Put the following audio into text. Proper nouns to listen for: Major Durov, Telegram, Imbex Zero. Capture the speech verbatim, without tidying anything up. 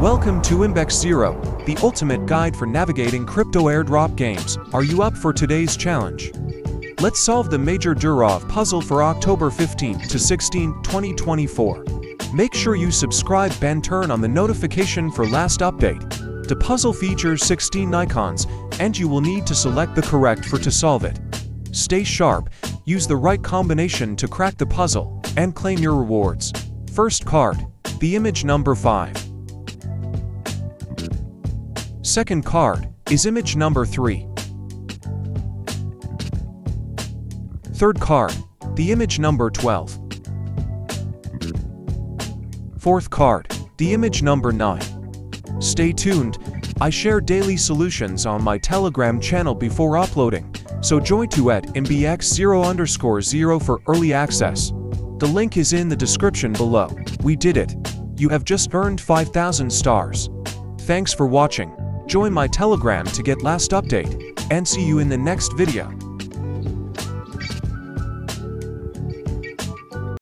Welcome to Imbex Zero, the ultimate guide for navigating crypto airdrop games. Are you up for today's challenge? Let's solve the Major Durov puzzle for October fifteenth to sixteenth, twenty twenty-four. Make sure you subscribe and turn on the notification for last update. The puzzle features sixteen icons, and you will need to select the correct for to solve it. Stay sharp, use the right combination to crack the puzzle, and claim your rewards. First card, the image number five. Second card is image number three. Third card, the image number twelve. Fourth card, the image number nine. Stay tuned, I share daily solutions on my Telegram channel before uploading, so join to at Imbex zero underscore zero for early access. The link is in the description below. We did it. You have just earned five thousand stars. Thanks for watching. Join my Telegram to get last update, and see you in the next video.